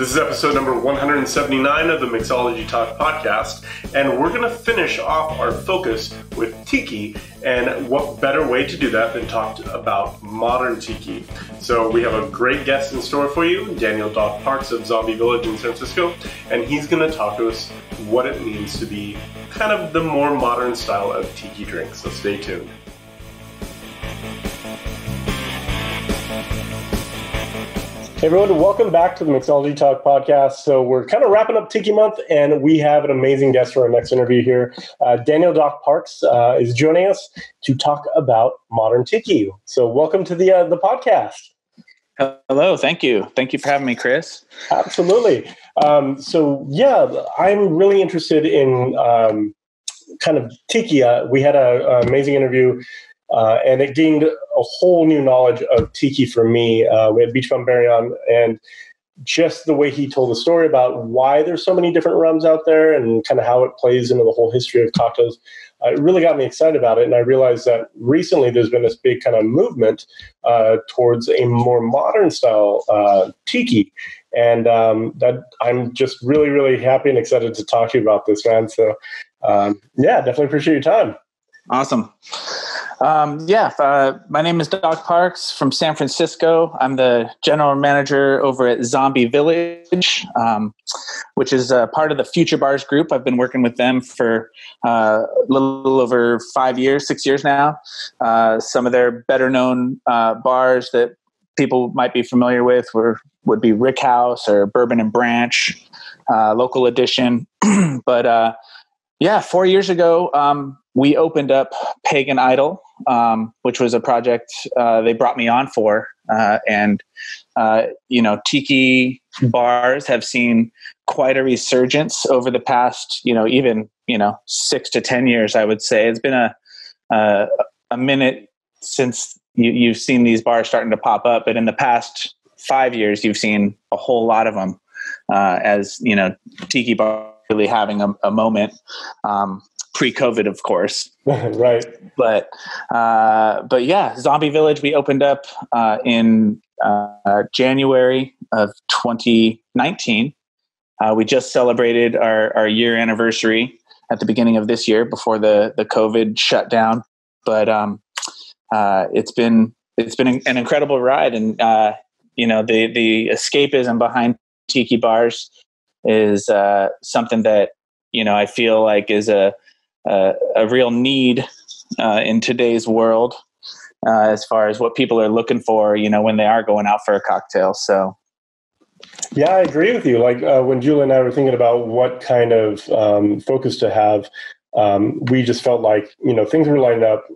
This is episode number 179 of the Mixology Talk podcast, and we're going to finish off our focus with tiki, and what better way to do that than talk about modern tiki. So we have a great guest in store for you, Daniel Doc Parks of Zombie Village in San Francisco, and he's going to talk to us what it means to be kind of the more modern style of tiki drinks, so stay tuned. Hey everyone, welcome back to the Mixology Talk podcast. So we're kind of wrapping up Tiki Month, and we have an amazing guest for our next interview here. Daniel Doc Parks is joining us to talk about modern tiki. So welcome to the podcast. Hello, thank you. Thank you for having me, Chris. Absolutely. So yeah, I'm really interested in kind of tiki. We had an amazing interview. And it gained a whole new knowledge of tiki for me. We had Beachbum Berry on, and just the way he told the story about why there's so many different rums out there and kind of how it plays into the whole history of cocktails, it really got me excited about it. And I realized that recently there's been this big kind of movement towards a more modern style tiki. And that I'm just really, really happy and excited to talk to you about this, man. So yeah, definitely appreciate your time. Awesome. My name is Doc Parks from San Francisco. I'm the general manager over at Zombie Village, which is a part of the Future Bars group. I've been working with them for a little over 6 years now. Some of their better known bars that people might be familiar with would be Rick House or Bourbon and Branch, Local Edition. But 4 years ago, we opened up Pagan Idol, which was a project they brought me on for. Tiki bars have seen quite a resurgence over the past, 6 to 10 years, I would say. It's been a minute since you've seen these bars starting to pop up. But in the past 5 years, you've seen a whole lot of them tiki bars really having a moment. Pre-COVID, of course. Right. But yeah, Zombie Village, we opened up in January of 2019. We just celebrated our year anniversary at the beginning of this year before the COVID shutdown. But it's been an incredible ride. And, the escapism behind tiki bars is something that, I feel like is a real need in today's world as far as what people are looking for, when they are going out for a cocktail. So, yeah, I agree with you. Like when Julie and I were thinking about what kind of focus to have, we just felt like, things were lined up.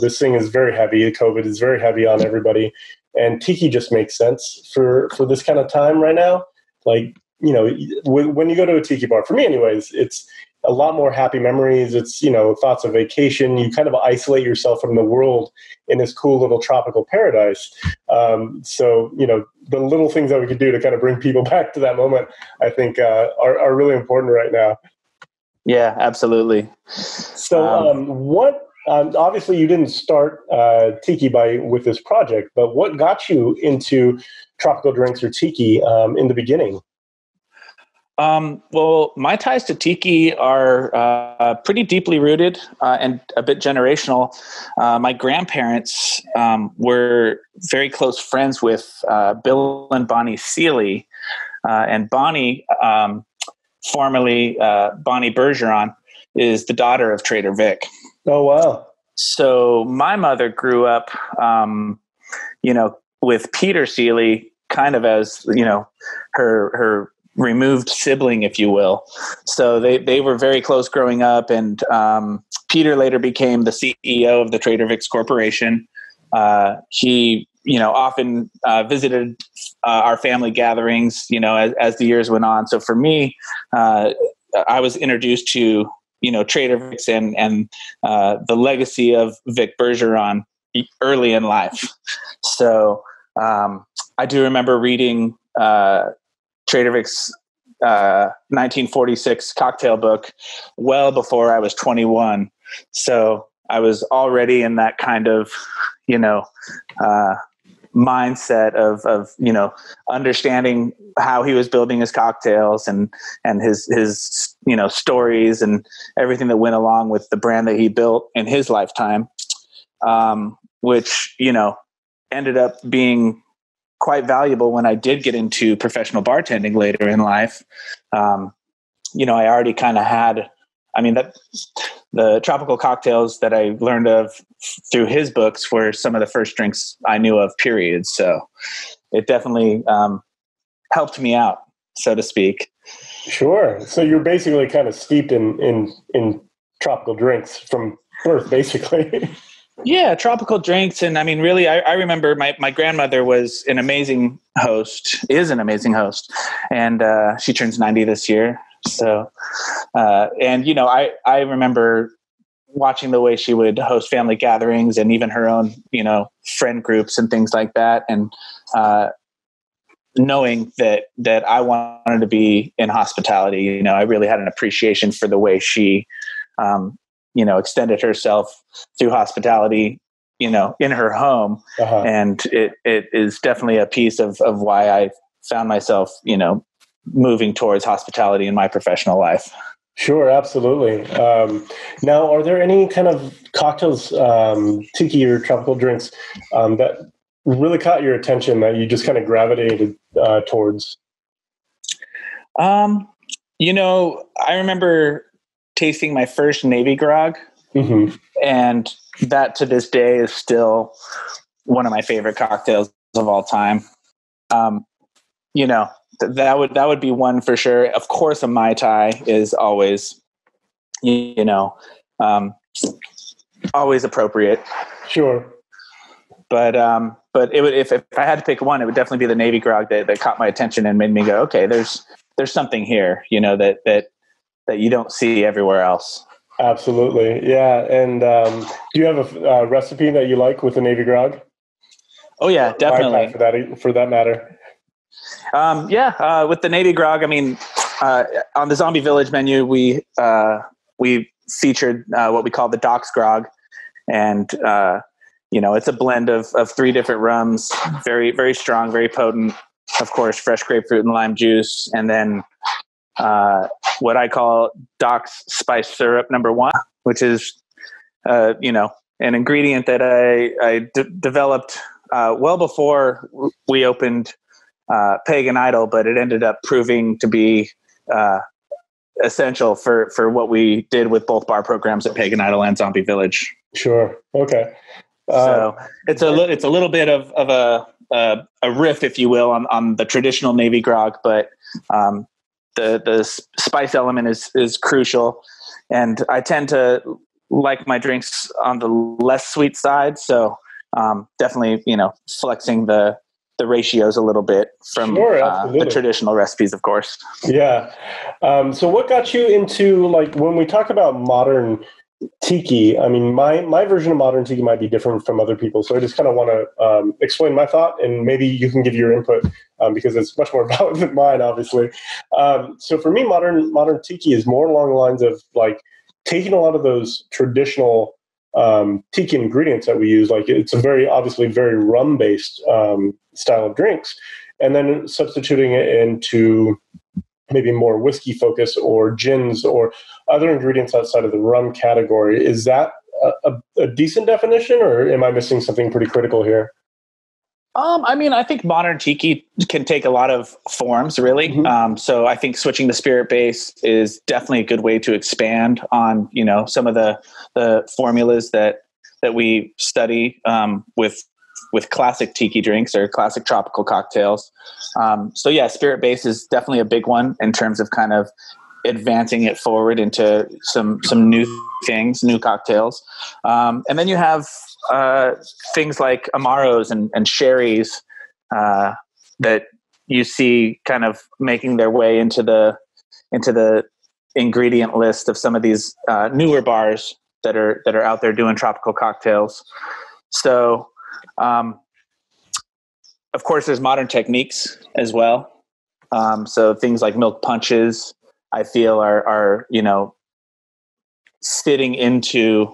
This thing is very heavy. COVID is very heavy on everybody. And tiki just makes sense for this kind of time right now. Like, when you go to a tiki bar, for me anyways, it's a lot more happy memories. It's, thoughts of vacation. You kind of isolate yourself from the world in this cool little tropical paradise. So the little things that we could do to kind of bring people back to that moment, I think are really important right now. Yeah, absolutely. So obviously you didn't start tiki with this project, but what got you into tropical drinks or tiki in the beginning? My ties to tiki are pretty deeply rooted and a bit generational. My grandparents were very close friends with Bill and Bonnie Seeley, and Bonnie, formerly Bonnie Bergeron, is the daughter of Trader Vic. Oh, wow. So my mother grew up, with Peter Seeley kind of as, her removed sibling, if you will. So they were very close growing up, and Peter later became the CEO of the Trader Vic's Corporation. He, often visited our family gatherings, as the years went on. So for me, I was introduced to, Trader Vic's and the legacy of Vic Bergeron early in life. So I do remember reading Trader Vic's 1946 cocktail book well before I was 21. So I was already in that kind of, mindset of you know, understanding how he was building his cocktails and his you know, stories and everything that went along with the brand that he built in his lifetime, which, you know, ended up being quite valuable when I did get into professional bartending later in life. You know, I already kind of had, I mean, that the tropical cocktails that I learned of through his books were some of the first drinks I knew of, period. So it definitely helped me out, so to speak. Sure. So you're basically kind of steeped in tropical drinks from birth, basically. Yeah, tropical drinks. And I mean, really, I remember my grandmother was an amazing host, is an amazing host. And she turns 90 this year. So, and, you know, I remember watching the way she would host family gatherings and even her own, you know, friend groups and things like that. And knowing that I wanted to be in hospitality, you know, I really had an appreciation for the way she, you know, extended herself through hospitality, you know, in her home. Uh-huh. And it is definitely a piece of why I found myself, you know, moving towards hospitality in my professional life. Sure. Absolutely. Now, are there any kind of cocktails, tiki or tropical drinks, that really caught your attention that you just kind of gravitated towards? You know, I remember tasting my first Navy grog, mm-hmm. and that to this day is still one of my favorite cocktails of all time. You know, that would be one for sure. Of course, a Mai Tai is always, you know, always appropriate. Sure. But it would, if I had to pick one, it would definitely be the Navy grog that caught my attention and made me go, okay, there's something here, you know, that you don't see everywhere else. Absolutely. Yeah. And do you have a recipe that you like with the Navy grog? Oh yeah, definitely. For that matter. Yeah. With the Navy grog, I mean, on the Zombie Village menu, we featured what we call the Doc's grog, and you know, it's a blend of three different rums, very, very strong, very potent, of course, fresh grapefruit and lime juice. And then, what I call Doc's Spice Syrup No. 1, which is, you know, an ingredient that I developed well before we opened Pagan Idol, but it ended up proving to be essential for what we did with both bar programs at Pagan Idol and Zombie Village. Sure. Okay. So it's a little bit of a riff, if you will, on the traditional Navy grog, but the spice element is crucial, and I tend to like my drinks on the less sweet side. So definitely, you know, flexing the ratios a little bit from the traditional recipes, of course. Yeah. So what got you into, like, when we talk about modern tiki, I mean, my version of modern tiki might be different from other people. So I just kind of want to explain my thought, and maybe you can give your input because it's much more valid than mine, obviously. So for me, modern tiki is more along the lines of, like, taking a lot of those traditional tiki ingredients that we use. Like, it's a very rum-based style of drinks, and then substituting it into maybe more whiskey focus or gins or other ingredients outside of the rum category. Is that a decent definition, or am I missing something pretty critical here? I mean, I think modern tiki can take a lot of forms, really. Mm-hmm. So I think switching the spirit base is definitely a good way to expand on, you know, some of the formulas that we study with classic tiki drinks or classic tropical cocktails. So yeah, spirit base is definitely a big one in terms of kind of advancing it forward into some new things, new cocktails. And then you have things like Amaros and Sherries that you see kind of making their way into the ingredient list of some of these newer bars that are out there doing tropical cocktails. So, of course, there's modern techniques as well. So things like milk punches, I feel are, you know, fitting into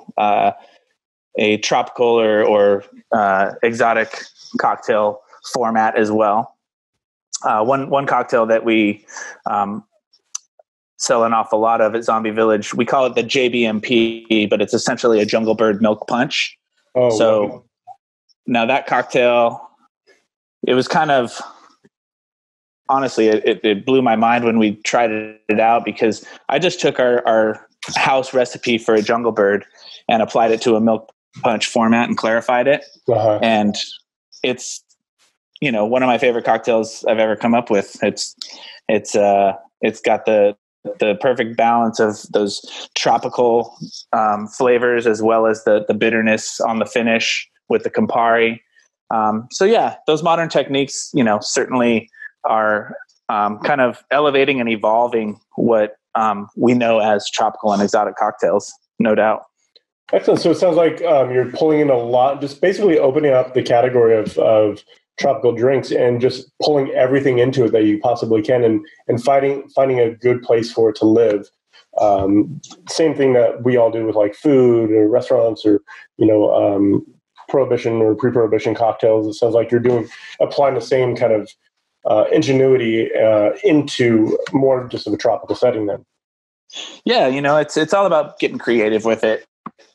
a tropical or exotic cocktail format as well. One cocktail that we sell an awful lot of at Zombie Village, we call it the JBMP, but it's essentially a Jungle Bird milk punch. Oh, so wow. Now that cocktail, it was kind of, honestly, it blew my mind when we tried it out, because I just took our house recipe for a Jungle Bird and applied it to a milk punch format and clarified it. Uh-huh. And it's, you know, one of my favorite cocktails I've ever come up with. It's got the perfect balance of those tropical flavors as well as the bitterness on the finish with the Campari. So yeah, those modern techniques, you know, certainly are kind of elevating and evolving what we know as tropical and exotic cocktails, no doubt. Excellent. So it sounds like you're pulling in a lot, just basically opening up the category of tropical drinks and just pulling everything into it that you possibly can, and finding a good place for it to live. Same thing that we all do with like food or restaurants or, you know, prohibition or pre-prohibition cocktails. It sounds like you're applying the same kind of ingenuity into more just of a tropical setting then. Yeah. You know, it's all about getting creative with it.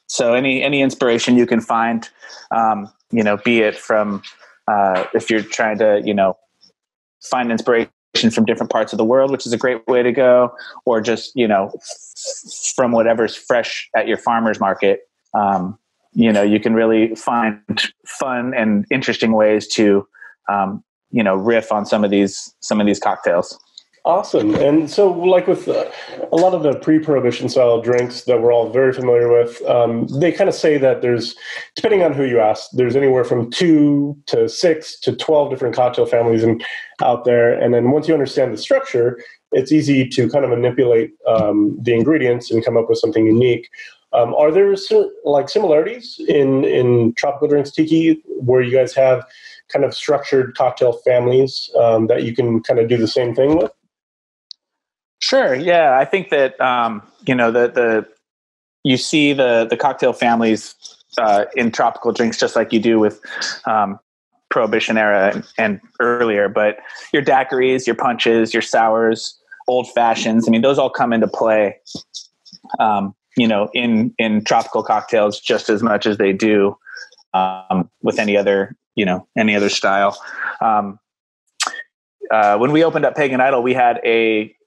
So any inspiration you can find, you know, be it from, if you're trying to, you know, find inspiration from different parts of the world, which is a great way to go, or just, you know, from whatever's fresh at your farmer's market, you know, you can really find fun and interesting ways to, you know, riff on some of these cocktails. Awesome. And so like with a lot of the pre-prohibition style drinks that we're all very familiar with, they kind of say that there's, depending on who you ask, there's anywhere from 2 to 6 to 12 different cocktail families out there. And then once you understand the structure, it's easy to kind of manipulate the ingredients and come up with something unique. Are there like similarities in tropical drinks, Tiki, where you guys have kind of structured cocktail families that you can kind of do the same thing with? Sure. Yeah. I think that, you know, you see the cocktail families in tropical drinks, just like you do with Prohibition era and earlier, but your daiquiris, your punches, your sours, old fashions, I mean, those all come into play, you know, in tropical cocktails, just as much as they do with any other style. When we opened up Pagan Idol, we had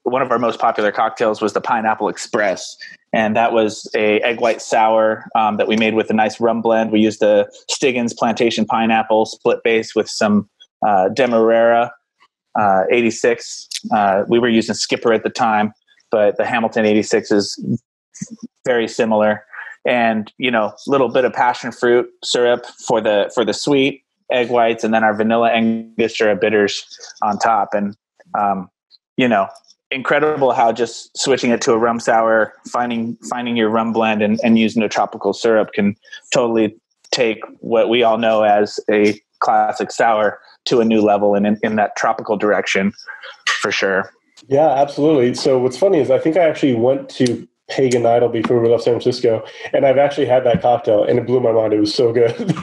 one of our most popular cocktails was the Pineapple Express. And that was a egg white sour that we made with a nice rum blend. We used the Stiggins Plantation pineapple split base with some Demerara 86. We were using Skipper at the time, but the Hamilton 86 is very similar. And, you know, a little bit of passion fruit syrup for the sweet, egg whites, and then our vanilla Angostura bitters on top. And, you know, incredible how just switching it to a rum sour, finding your rum blend and using a tropical syrup can totally take what we all know as a classic sour to a new level and in that tropical direction for sure. Yeah, absolutely. So what's funny is I think I actually went to Pagan Idol before we left San Francisco, and I've actually had that cocktail, and it blew my mind. It was so good.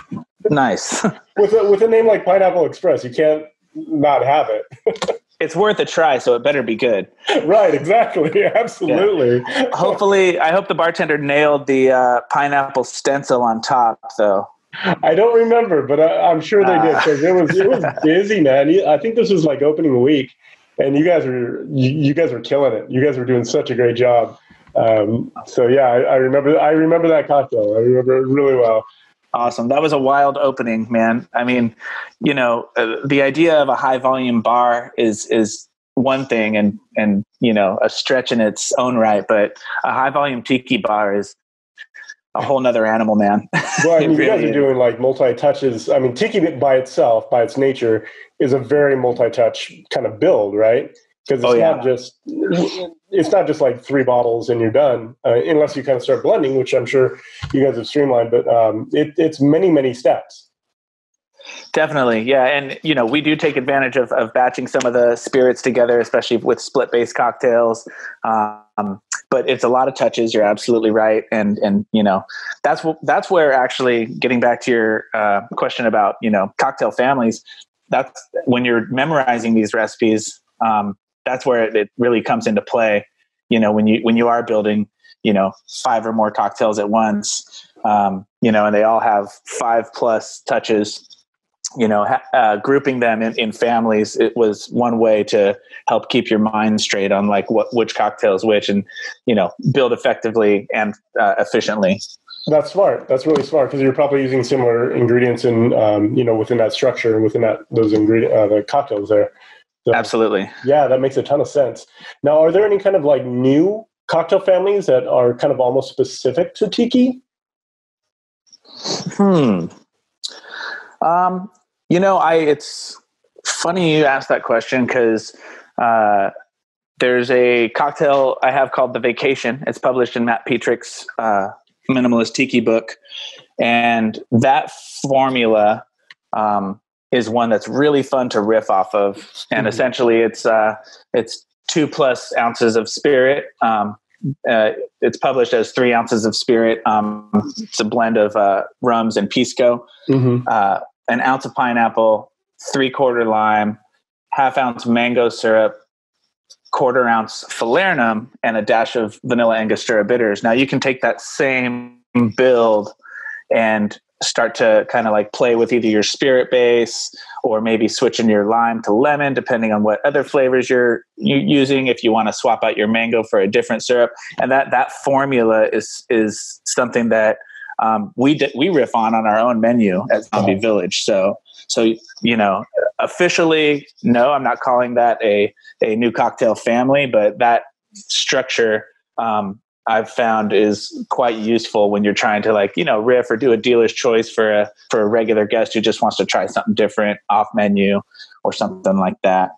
Nice. With a name like Pineapple Express, you can't not have it. It's worth a try, so it better be good. Right, exactly. Absolutely. Yeah. Hopefully, I hope the bartender nailed the pineapple stencil on top, though. I don't remember, but I'm sure they did, because it was busy, man. I think this was like opening week, and you guys were killing it. You guys were doing such a great job. So yeah, I remember that cocktail. I remember it really well. Awesome. That was a wild opening, man. I mean, you know, the idea of a high volume bar is one thing and, you know, a stretch in its own right, but a high volume tiki bar is a whole nother animal, man. Well, I mean, you guys are doing like multi-touches. I mean, tiki by itself, by its nature, is a very multi-touch kind of build, right? Because it's not just like 3 bottles and you're done, unless you kind of start blending, which I'm sure you guys have streamlined. But it's many, many steps. Definitely, yeah. And you know, we do take advantage of batching some of the spirits together, especially with split base cocktails. but it's a lot of touches. You're absolutely right. And, you know, that's where actually getting back to your question about, you know, cocktail families, that's when you're memorizing these recipes. That's where it really comes into play. You know, when you are building, you know, 5 or more cocktails at once, you know, and they all have 5 plus touches, you know, grouping them in families, it was one way to help keep your mind straight on like which cocktail is which, and, you know, build effectively and efficiently. That's smart. That's really smart, because you're probably using similar ingredients in, you know, within that structure and within that those ingredient the cocktails there. So, absolutely. Yeah, that makes a ton of sense. Now, are there any kind of like new cocktail families that are kind of almost specific to tiki? You know, it's funny you asked that question, because there's a cocktail I have called The Vacation. It's published in Matt Petrick's Minimalist Tiki book. And that formula is one that's really fun to riff off of. And essentially it's 2+ ounces of spirit. It's published as 3 ounces of spirit. It's a blend of rums and pisco, an ounce of pineapple, 3/4 lime, 1/2 ounce mango syrup, 1/4 ounce falernum, and a dash of vanilla Angostura bitters. Now you can take that same build and start to kind of like play with either your spirit base or maybe switching your lime to lemon, depending on what other flavors you're using. If you want to swap out your mango for a different syrup, and that formula is something that we riff on our own menu at Zombie Village. So, you know, officially, no, I'm not calling that a new cocktail family, but that structure, I've found is quite useful when you're trying to like, you know, riff or do a dealer's choice for a regular guest who just wants to try something different off menu or something like that.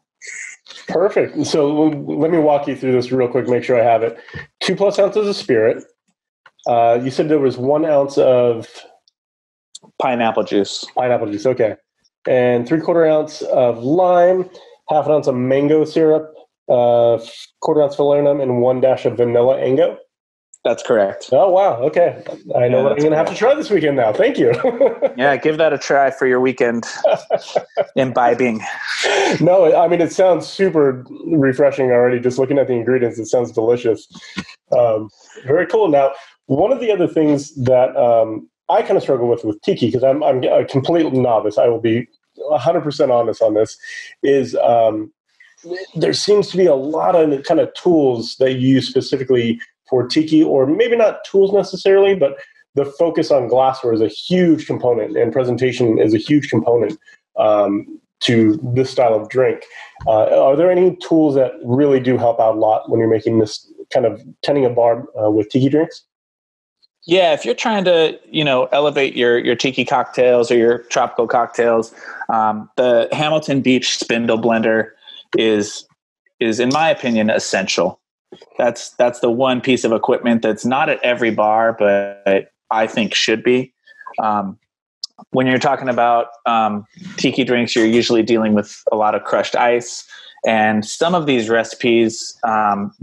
Perfect. So let me walk you through this real quick, make sure I have it. 2+ ounces of spirit. You said there was 1 ounce of pineapple juice. Pineapple juice, okay. And 3/4 ounce of lime, 1/2 ounce of mango syrup, 1/4 ounce falernum, and 1 dash of vanilla Ango. That's correct. Oh, wow. Okay. I know what I'm going to have to try this weekend now. Thank you. Yeah, give that a try for your weekend imbibing. No, I mean, it sounds super refreshing already. Just looking at the ingredients, it sounds delicious. Very cool. Now, one of the other things that I kind of struggle with tiki, because I'm a complete novice, I will be 100% honest on this, is there seems to be a lot of kind of tools that you use specifically for tiki, or maybe not tools necessarily, but the focus on glassware is a huge component, and presentation is a huge component to this style of drink. Are there any tools that really do help out a lot when you're making this kind of tending a bar with tiki drinks? Yeah, if you're trying to, you know, elevate your tiki cocktails or your tropical cocktails, the Hamilton Beach spindle blender is in my opinion essential. That's the one piece of equipment that's not at every bar, but I think should be. When you're talking about tiki drinks, you're usually dealing with a lot of crushed ice, and some of these recipes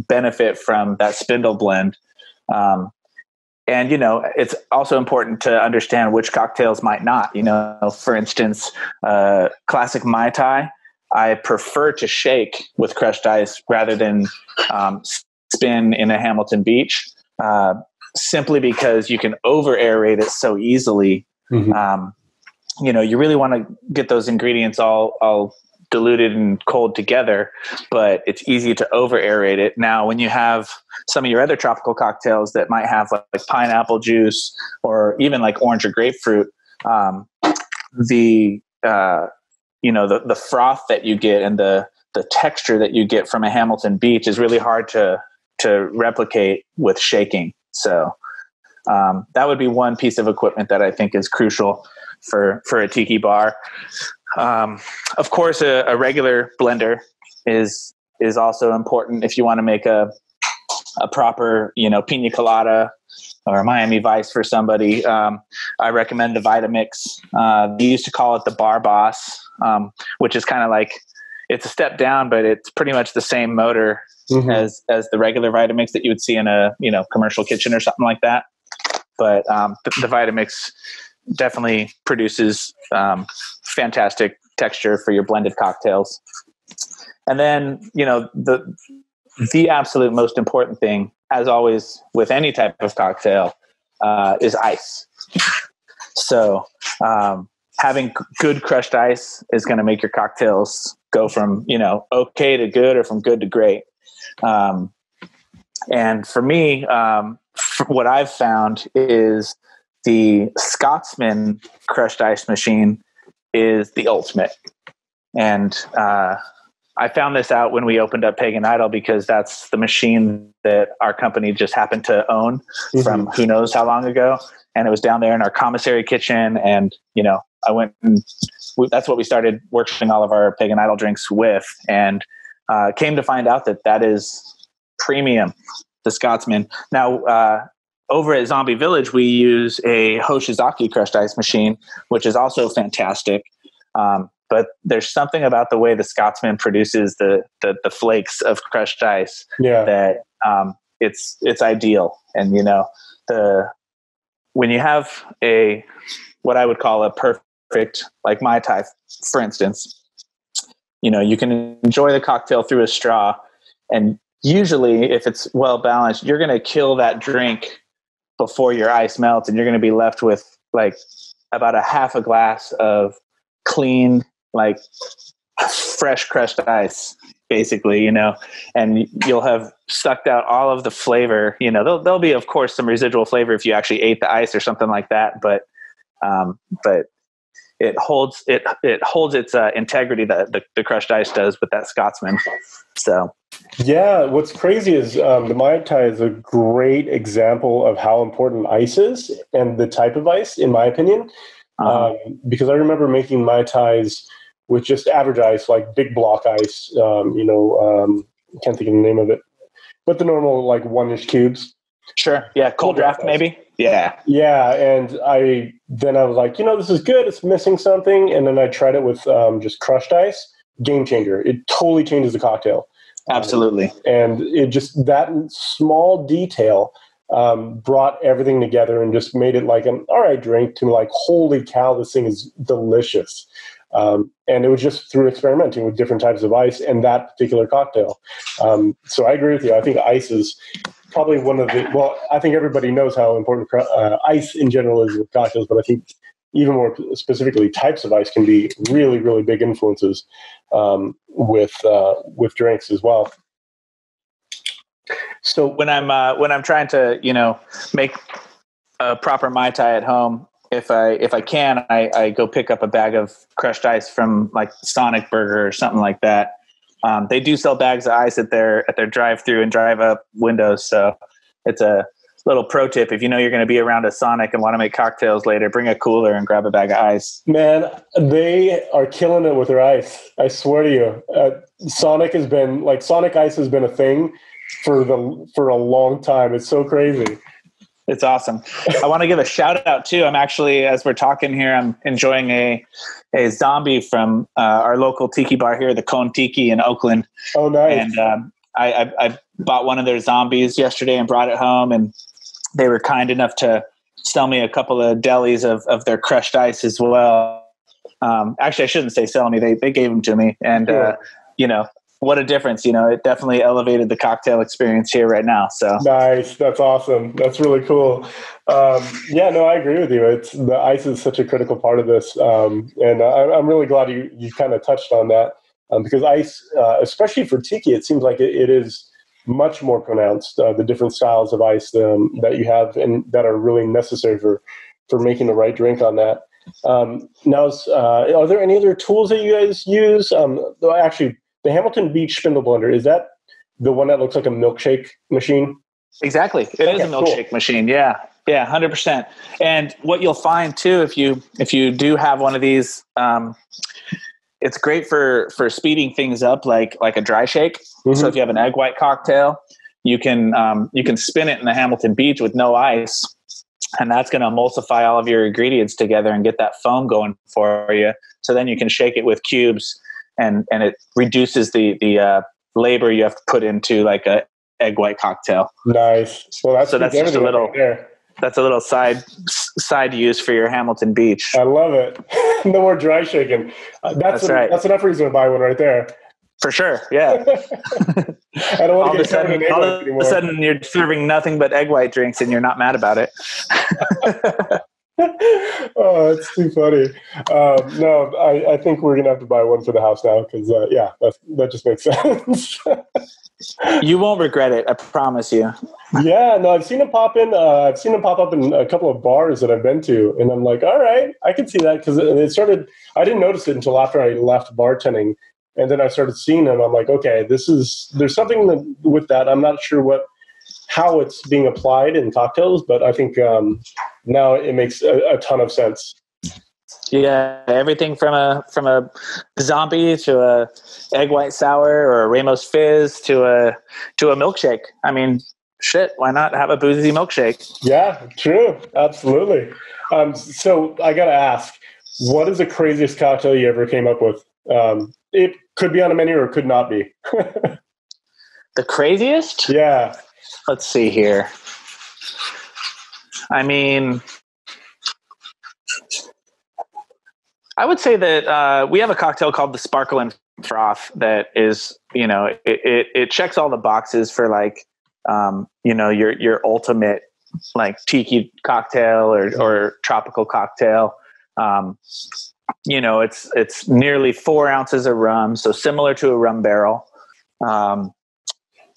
benefit from that spindle blend. And, you know, it's also important to understand which cocktails might not. You know, for instance, classic Mai Tai, I prefer to shake with crushed ice rather than spin in a Hamilton Beach, simply because you can over aerate it so easily. You know, you really want to get those ingredients all diluted and cold together, but it's easy to over aerate it. Now, when you have some of your other tropical cocktails that might have like pineapple juice or even like orange or grapefruit, you know, the froth that you get and the texture that you get from a Hamilton Beach is really hard to replicate with shaking. So that would be one piece of equipment that I think is crucial for a tiki bar. Of course, a regular blender is also important if you want to make a proper, you know, pina colada or Miami Vice for somebody. I recommend the Vitamix. They used to call it the Bar Boss, which is kind of like, it's a step down, but it's pretty much the same motor as the regular Vitamix that you would see in a, you know, commercial kitchen or something like that. But the Vitamix definitely produces fantastic texture for your blended cocktails. And then, you know, the absolute most important thing, as always with any type of cocktail, is ice. So having good crushed ice is going to make your cocktails go from, you know, okay to good, or from good to great. And for me, what I've found is the Scotsman crushed ice machine is the ultimate. And I found this out when we opened up Pagan Idol, because that's the machine that our company just happened to own from who knows how long ago. And it was down there in our commissary kitchen. And, you know, I went and that's what we started workshopping all of our Pagan Idol drinks with, and came to find out that that is premium, the Scotsman. Now, over at Zombie Village, we use a Hoshizaki crushed ice machine, which is also fantastic. But there's something about the way the Scotsman produces the flakes of crushed ice that it's ideal. And, you know, when you have a, what I would call a perfect, like Mai Tai, for instance, you know, you can enjoy the cocktail through a straw, and usually if it's well balanced, you're going to kill that drink before your ice melts, and you're going to be left with like about a half a glass of clean, like fresh crushed ice, basically, you know, and you'll have sucked out all of the flavor. You know, there'll be, of course, some residual flavor if you actually ate the ice or something like that, but it holds its integrity that the crushed ice does with that Scotsman. So yeah, what's crazy is the Mai Tai is a great example of how important ice is, and the type of ice, in my opinion, because I remember making Mai Tais with just average ice, like big block ice, can't think of the name of it, but the normal like 1-inch cubes. Sure. Yeah. Cold draft, maybe. Yeah. Yeah. And I was like, you know, this is good. It's missing something. And then I tried it with just crushed ice. Game changer. It totally changes the cocktail. Absolutely. And it just, that small detail brought everything together and just made it like an all right drink to like, holy cow, this thing is delicious. And it was just through experimenting with different types of ice and that particular cocktail. So I agree with you. I think ice is probably one of the, well, I think everybody knows how important ice in general is with cocktails, but I think even more specifically, types of ice can be really, really big influences with drinks as well. So when I'm trying to, you know, make a proper Mai Tai at home, if I can, I go pick up a bag of crushed ice from like Sonic Burger or something like that. They do sell bags of ice at their drive-through and drive-up windows. So it's a little pro tip. If you know you're going to be around a Sonic and want to make cocktails later, bring a cooler and grab a bag of ice. Man, they are killing it with their ice. I swear to you. Sonic ice has been a thing for a long time. It's so crazy. It's awesome. I want to give a shout out too. I'm actually, as we're talking here, I'm enjoying a zombie from our local tiki bar here, the Kon Tiki in Oakland. Oh, nice. And I bought one of their zombies yesterday and brought it home, and they were kind enough to sell me a couple of delis of their crushed ice as well. Actually, I shouldn't say sell me. They gave them to me, and you know, what a difference, you know, it definitely elevated the cocktail experience here right now. So nice. That's awesome. That's really cool. Yeah, no, I agree with you. The ice is such a critical part of this. And I'm really glad you kind of touched on that because ice, especially for tiki, it seems like it is much more pronounced, the different styles of ice that you have and that are really necessary for making the right drink on that. Now, are there any other tools that you guys use? The Hamilton Beach spindle blender, is that the one that looks like a milkshake machine? Exactly. It is a milkshake machine. Yeah. Yeah. 100%. And what you'll find too, if you do have one of these, it's great for speeding things up, like a dry shake. Mm-hmm. So if you have an egg white cocktail, you can spin it in the Hamilton Beach with no ice, and that's going to emulsify all of your ingredients together and get that foam going for you. So then you can shake it with cubes and it reduces the labor you have to put into like a egg white cocktail. Nice. Well, that's just a little. Right, that's a little side use for your Hamilton Beach. I love it. No more dry shaking. That's right. That's enough reason to buy one right there. For sure. Yeah. I don't want to get covered in egg white anymore. All of a sudden, you're serving nothing but egg white drinks, and you're not mad about it. Oh, that's too funny. No, I think we're gonna have to buy one for the house now because that just makes sense. You won't regret it, I promise you. Yeah, no, I've seen them pop in. I've seen them pop up in a couple of bars that I've been to, and I'm like, all right, I can see that because it started. I didn't notice it until after I left bartending, and then I started seeing them. I'm like, okay, there's something with that. I'm not sure how it's being applied in cocktails, but I think now it makes a ton of sense. Yeah, everything from a zombie to a egg white sour or a Ramos Fizz to a milkshake. I mean, shit, why not have a boozy milkshake? Yeah, true, absolutely. So I gotta ask, what is the craziest cocktail you ever came up with? It could be on a menu or it could not be. The craziest? Yeah. Let's see here. I mean, I would say that we have a cocktail called the Sparkle and Froth that is, you know, it checks all the boxes for like, you know, your ultimate like tiki cocktail or tropical cocktail. You know, it's nearly 4 ounces of rum, so similar to a rum barrel.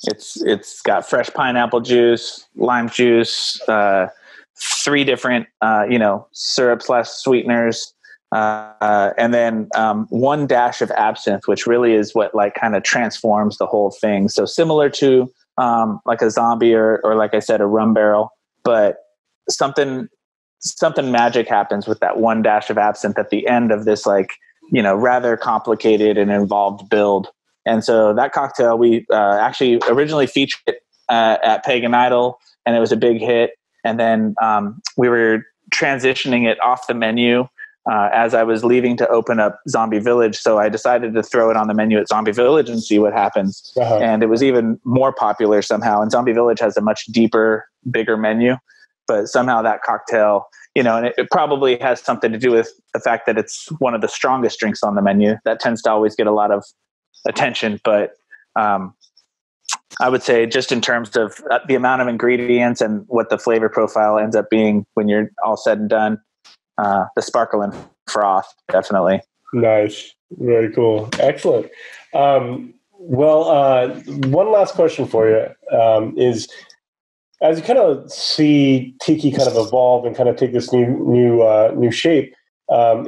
It's got fresh pineapple juice, lime juice, 3 different, you know, syrup/sweeteners. And then, 1 dash of absinthe, which really is what like kind of transforms the whole thing. So similar to, like a zombie or like I said, a rum barrel, but something magic happens with that 1 dash of absinthe at the end of this, like, you know, rather complicated and involved build. And so that cocktail, we actually originally featured it at Pagan Idol, and it was a big hit. And then we were transitioning it off the menu as I was leaving to open up Zombie Village. So I decided to throw it on the menu at Zombie Village and see what happens. Uh-huh. And it was even more popular somehow. And Zombie Village has a much deeper, bigger menu. But somehow that cocktail, you know, and it probably has something to do with the fact that it's one of the strongest drinks on the menu. That tends to always get a lot of attention, but I would say just in terms of the amount of ingredients and what the flavor profile ends up being when you're all said and done, the Sparkle and Froth, definitely. Nice. Very cool. Excellent. Well, one last question for you is, as you kind of see tiki kind of evolve and kind of take this new shape,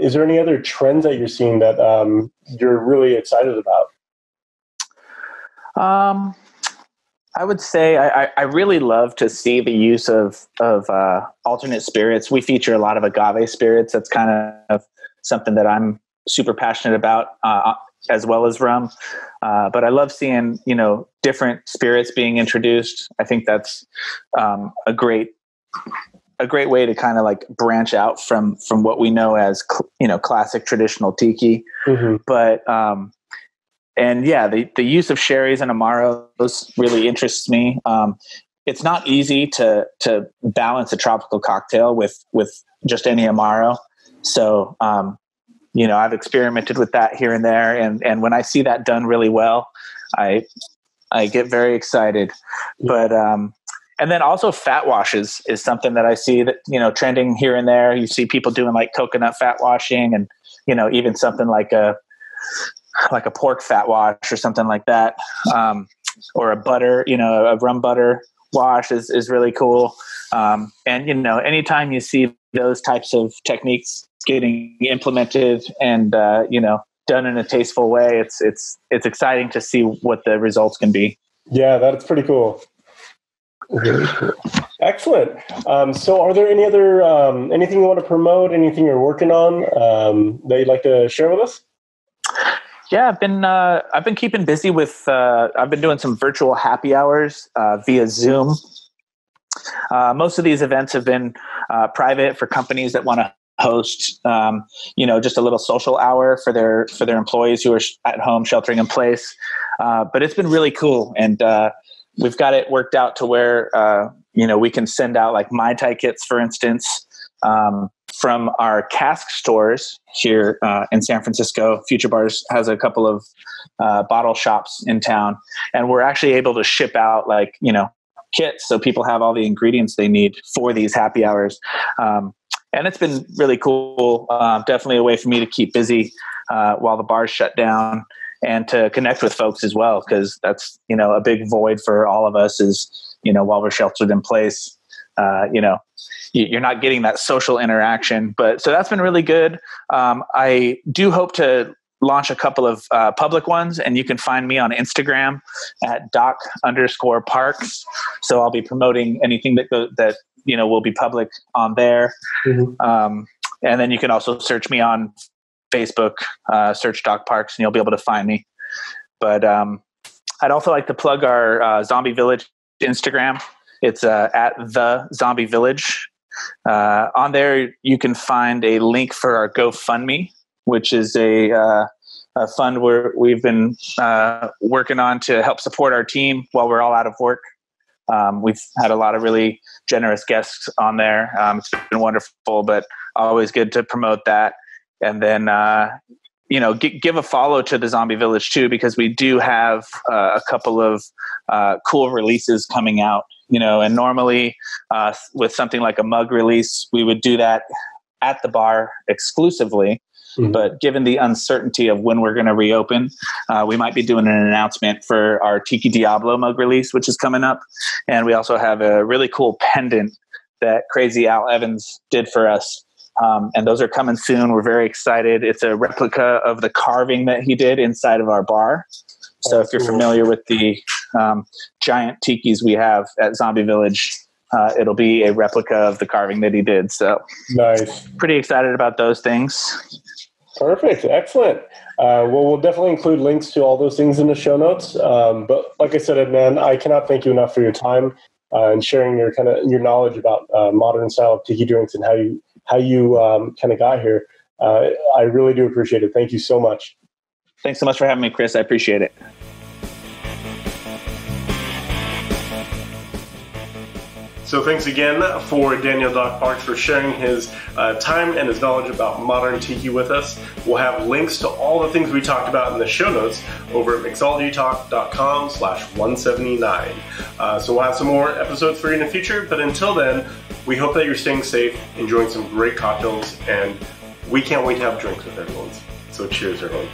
is there any other trends that you're seeing that you're really excited about? I would say I really love to see the use of alternate spirits. We feature a lot of agave spirits. That's kind of something that I'm super passionate about, as well as rum. But I love seeing, you know, different spirits being introduced. I think that's a great way to kind of like branch out from what we know as, you know, classic traditional tiki. Mm-hmm. But, and yeah, the use of sherries and amaros really interests me. It's not easy to balance a tropical cocktail with just any amaro. So, you know, I've experimented with that here and there. And when I see that done really well, I get very excited. But, and then also fat washes is something that I see that, you know, trending here and there. You see people doing like coconut fat washing and, you know, even something like a pork fat wash or something like that, or a butter, you know, a rum butter wash is really cool. And, you know, anytime you see those types of techniques getting implemented and, you know, done in a tasteful way, it's exciting to see what the results can be. Yeah, that's pretty cool. Excellent. So are there any other anything you want to promote, anything you're working on that you'd like to share with us? Yeah, I've been keeping busy with I've been doing some virtual happy hours via Zoom. Most of these events have been private for companies that want to host, just a little social hour for their employees who are at home sheltering in place. But it's been really cool. And we've got it worked out to where, we can send out like Mai Tai kits, for instance, from our cask stores here in San Francisco. Future Bars has a couple of bottle shops in town, and we're actually able to ship out kits. So people have all the ingredients they need for these happy hours. And it's been really cool. Definitely a way for me to keep busy while the bars shut down, and to connect with folks as well, because that's, a big void for all of us is, while we're sheltered in place, you're not getting that social interaction. But so that's been really good. I do hope to launch a couple of public ones, and you can find me on Instagram at doc_parks. So I'll be promoting anything that will be public on there. Mm-hmm. And then you can also search me on Facebook, search Doc Parks, and you'll be able to find me. But I'd also like to plug our Zombie Village Instagram. It's at the Zombie Village. On there, you can find a link for our GoFundMe, which is a fund where we've been working on to help support our team while we're all out of work. We've had a lot of really generous guests on there. It's been wonderful, but always good to promote that. And then, give a follow to the Zombie Village too, because we do have a couple of cool releases coming out, and normally with something like a mug release, we would do that at the bar exclusively. Mm-hmm. But given the uncertainty of when we're going to reopen, we might be doing an announcement for our Tiki Diablo mug release, which is coming up. And we also have a really cool pendant that Crazy Al Evans did for us. And those are coming soon. We're very excited. It's a replica of the carving that he did inside of our bar. So if you're familiar with the giant tikis we have at Zombie Village, it'll be a replica of the carving that he did. So nice. Pretty excited about those things. Perfect. Excellent. Well, we'll definitely include links to all those things in the show notes. But like I said, Adnan, I cannot thank you enough for your time and sharing your knowledge about modern style of tiki drinks and how you kind of got here. I really do appreciate it. Thank you so much. Thanks so much for having me, Chris. I appreciate it. So thanks again for Daniel Doc Parks for sharing his time and his knowledge about modern tiki with us. We'll have links to all the things we talked about in the show notes over at mixologytalk.com/179. So we'll have some more episodes for you in the future, but until then, we hope that you're staying safe, enjoying some great cocktails, and we can't wait to have drinks with everyone. So cheers, everyone.